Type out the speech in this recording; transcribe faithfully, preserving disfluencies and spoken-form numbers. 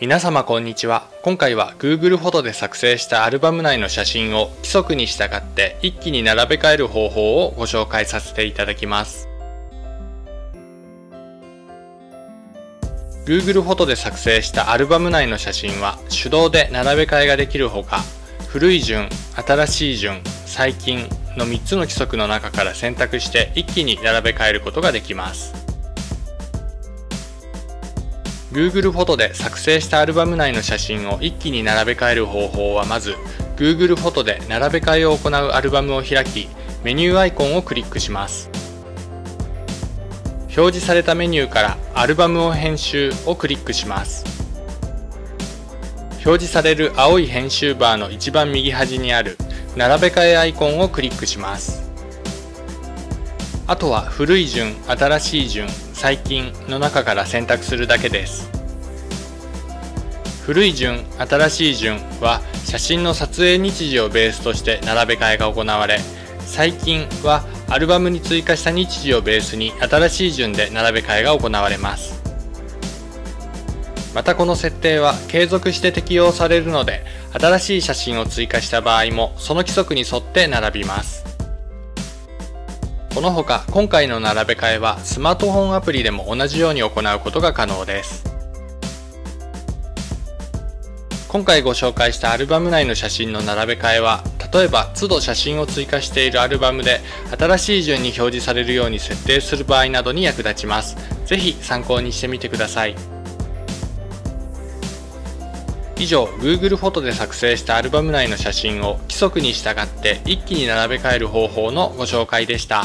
皆様こんにちは。今回は Google フォトで作成したアルバム内の写真を規則に従って一気に並べ替える方法をご紹介させていただきます。Google フォトで作成したアルバム内の写真は手動で並べ替えができるほか、古い順、新しい順、最近のみっつの規則の中から選択して一気に並べ替えることができます。Google フォトで作成したアルバム内の写真を一気に並べ替える方法は、まず Google フォトで並べ替えを行うアルバムを開き、メニューアイコンをクリックします。表示されたメニューからアルバムを編集をクリックします。表示される青い編集バーの一番右端にある並べ替えアイコンをクリックします。あとは古い順、新しい順、最近の中から選択するだけです。古い順、新しい順は写真の撮影日時をベースとして並べ替えが行われ、最近はアルバムに追加した日時をベースに新しい順で並べ替えが行われます。またこの設定は継続して適用されるので、新しい写真を追加した場合もその規則に沿って並びます。このほか今回の並べ替えはスマートフォンアプリでも同じように行うことが可能です。今回ご紹介したアルバム内の写真の並べ替えは、例えば都度写真を追加しているアルバムで新しい順に表示されるように設定する場合などに役立ちます。是非参考にしてみてください。以上、 Google フォトで作成したアルバム内の写真を規則に従って一気に並べ替える方法のご紹介でした。